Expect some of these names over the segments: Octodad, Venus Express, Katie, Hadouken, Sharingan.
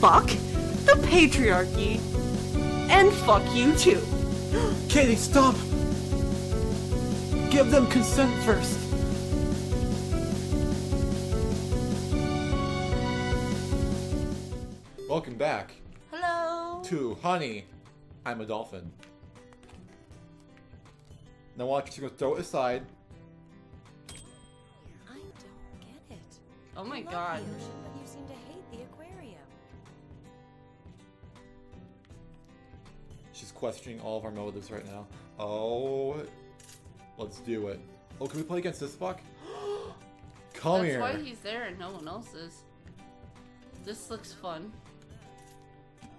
Fuck the patriarchy. And fuck you too. Katie, stop! Give them consent first. Welcome back. Hello. To Honey, I'm a Dolphin. Now watch her throw it aside. I don't get it. Oh my god. The ocean, but you seem to hate the aquarium. She's questioning all of our motives right now. Oh, let's do it. Oh, can we play against this fuck? Come here. That's why he's there and no one else is. This looks fun.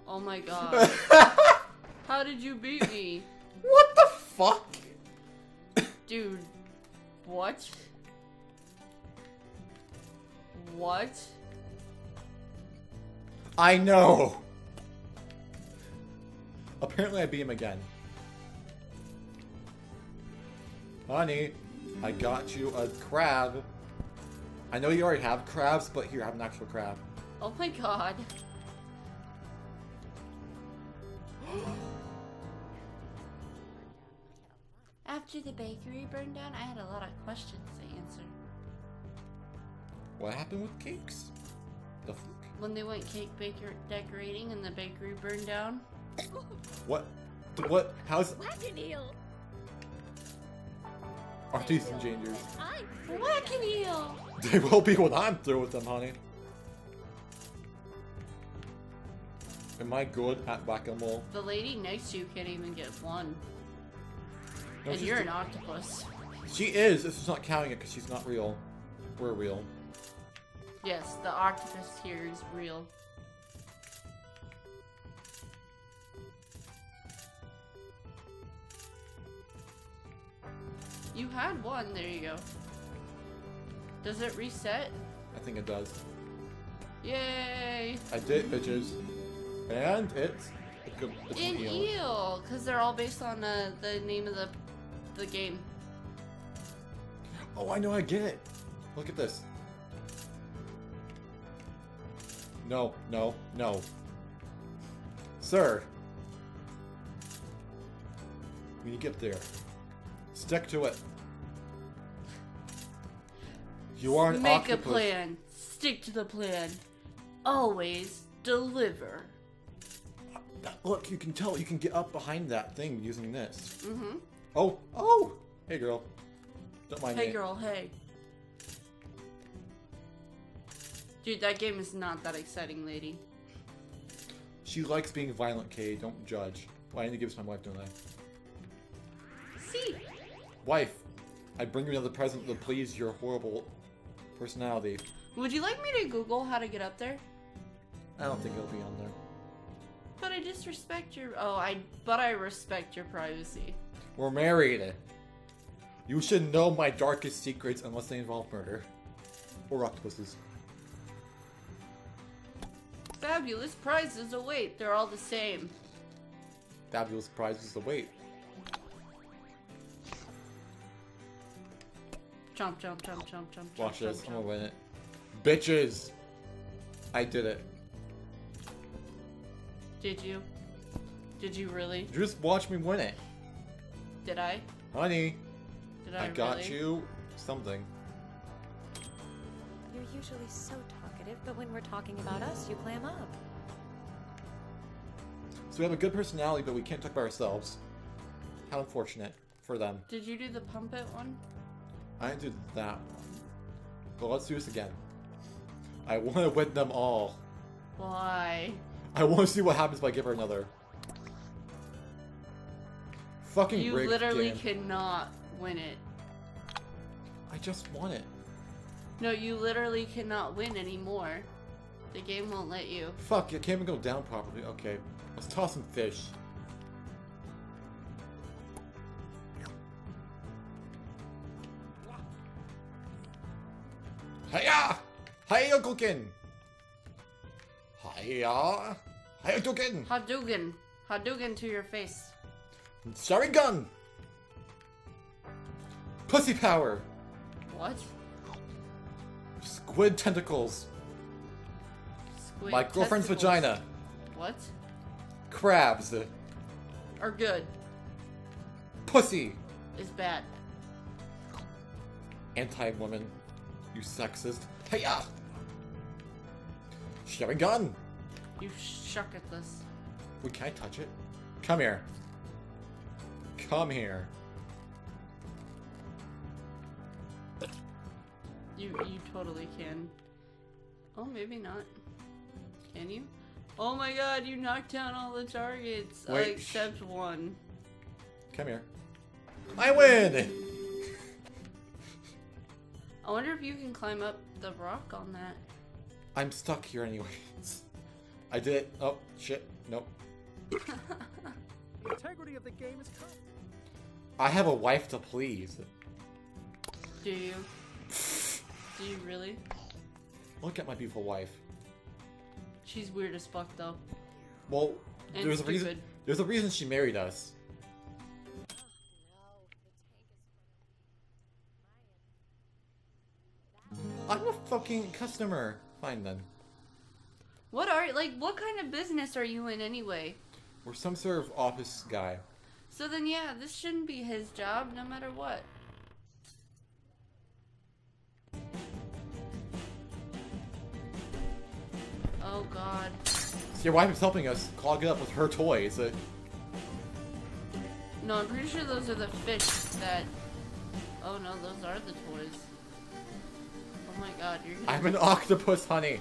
Oh my god. How did you beat me? What the fuck? Dude, what? What? I know! Apparently I beat him again. Honey, I got you a crab. I know you already have crabs, but here, have an actual crab. Oh my god. After the bakery burned down, I had a lot of questions to answer. What happened with cakes? The fuck? When they went cake baker decorating and the bakery burned down. What? What? How's? Whack-a-deal. Are these some changers? Whack-a-deal. They will be when I'm through with them, honey. Am I good at whack-a-mole? The lady next to you can't even get one. No, and you're an octopus. She is. This is not counting it because she's not real. We're real. Yes, the octopus here is real. You had one. There you go. Does it reset? I think it does. Yay! I did, bitches. And it's an eel, because they're all based on the name of the game. Oh, I know, I get it. Look at this. No, no, no. Sir. When you get there, stick to it. You are an octopus. Make a plan. Stick to the plan. Always deliver. Look, you can tell you can get up behind that thing using this. Mm-hmm. Oh, oh! Hey, girl. Don't mind me. Hey, girl, hey. Dude, that game is not that exciting, lady. She likes being violent, Kay. Don't judge. Well, I need to give this to my wife, don't I? See? Wife, I bring you another present to please your horrible personality. Would you like me to Google how to get up there? I don't think it'll be on there. But I disrespect your. Oh, I respect your privacy. We're married. You should know my darkest secrets unless they involve murder or octopuses. Fabulous prizes await. They're all the same. Fabulous prizes await. Chomp, chomp, chomp, chomp, chomp. Watch this. I'm gonna win it, bitches. I did it. Did you? Did you really? Just watch me win it. Did I? Honey. Did I really? I got you something. You're usually so talkative, but when we're talking about us, you clam up. So we have a good personality, but we can't talk about ourselves. How unfortunate for them. Did you do the pump it one? I didn't do that one. But let's do this again. I want to win them all. Why? I want to see what happens if I give her another. Fucking rigged game. You literally cannot win it. I just want it. No, you literally cannot win anymore. The game won't let you. Fuck, it can't even go down properly. Okay, let's toss some fish. Hiya! Hiya, Gokin! Hiya! Hadouken! Hadouken! Hadouken to your face. Sharingan! Pussy power! What? Squid tentacles. Wait, my girlfriend's testicles. Vagina. What? Crabs. Are good. Pussy. Is bad. Anti-woman. You sexist. Hey-ya! She got a gun. You shuck at this. Wait, can I touch it? Come here. Come here. You totally can. Oh, maybe not. Can you? Oh my god, you knocked down all the targets. Wait, except one. Come here. I win! I wonder if you can climb up the rock on that. I'm stuck here anyways. I did it. Oh, shit. Nope. The integrity of the game is tough. I have a wife to please. Do you? Do you really? Look at my beautiful wife. She's weird as fuck, though. Well, and there's stupid. There's a reason she married us. I'm a fucking customer. Fine then. What are what kind of business are you in anyway? We're some sort of office guy. So then yeah, this shouldn't be his job no matter what. Oh god. So your wife is helping us clog it up with her toys. No, I'm pretty sure those are the fish that... Oh no, those are the toys. Oh my god, you're gonna... I'm an octopus, honey.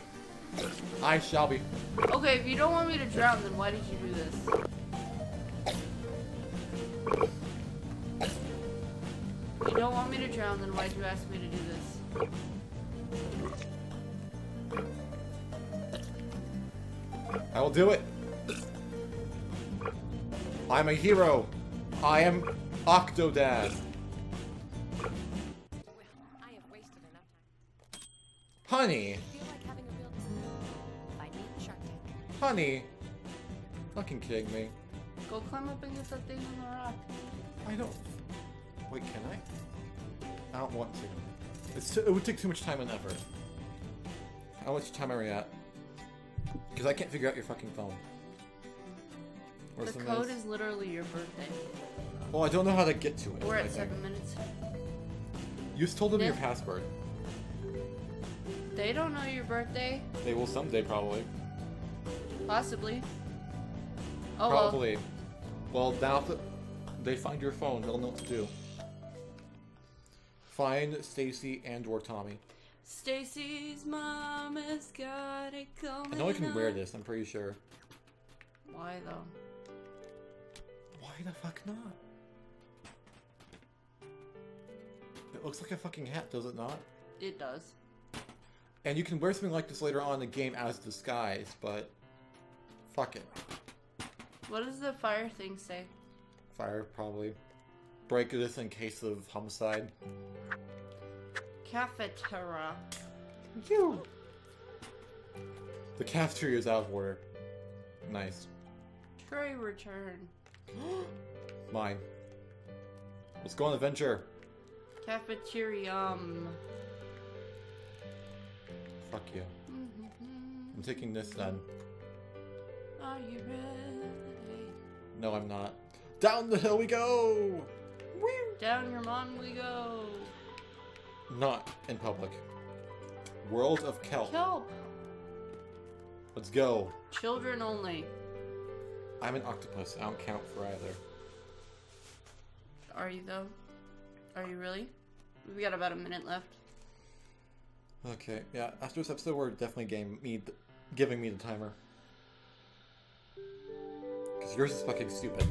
I shall be. Okay, if you don't want me to drown, then why did you do this? If you don't want me to drown, then why'd you ask me to do this? I will do it. I'm a hero. I am Octodad. Well, I have wasted enough time. Honey. Honey, fucking kidding me. Go climb up and get that thing on the rock. I don't. Wait, can I? I don't want to. It would take too much time and effort. How much time are we at? Because I can't figure out your fucking phone. Where's the code is literally your birthday. Well, I don't know how to get to it. We're at 7 minutes. You just told them your password. They don't know your birthday. They will someday, probably. Possibly. Oh, probably. Well, now that they find your phone, they'll know what to do. Find Stacy and/or Tommy. Stacy's mom has got it coming. I know I can wear this. I'm pretty sure. Why though? Why the fuck not? It looks like a fucking hat, does it not? It does. And you can wear something like this later on in the game as disguise, but. Fuck it. What does the fire thing say? Fire, probably. Break this in case of homicide. Cafeteria. You. The cafeteria is out of order. Nice. Tray return. Mine. Let's go on an adventure. Cafeterium. Fuck you. I'm taking this then. Are you ready? No, I'm not. Down the hill we go! Down your mom we go! Not in public. World of kelp. Kelp! Let's go. Children only. I'm an octopus. I don't count for either. Are you though? Are you really? We've got about a minute left. Okay, yeah. After this episode, we're definitely giving me the timer. Yours is fucking stupid.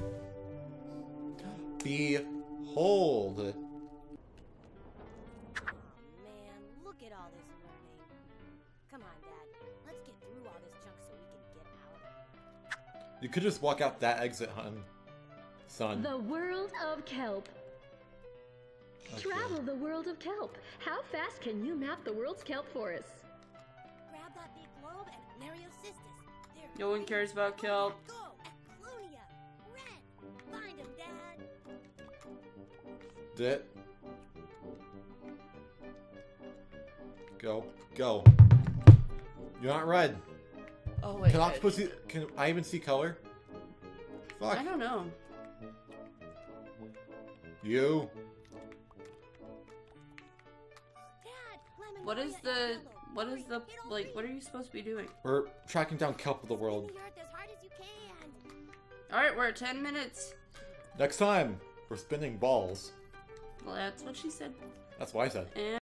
Behold! Man, look at all this learning. Come on, Dad. Let's get through all this junk so we can get out. You could just walk out that exit, hun. Son. The world of kelp. Okay. Travel the world of kelp. How fast can you map the world's kelp forests? Grab that big globe and Mariocystis. No one cares about kelp. It. Go. Go. You're not red. Oh wait. Can octopus? Can I even see color? Fuck. I don't know. You. What is the like? What are you supposed to be doing? We're tracking down kelp of the world. All right, we're at 10 minutes. Next time, we're spinning balls. Well, that's what she said. That's what I said. And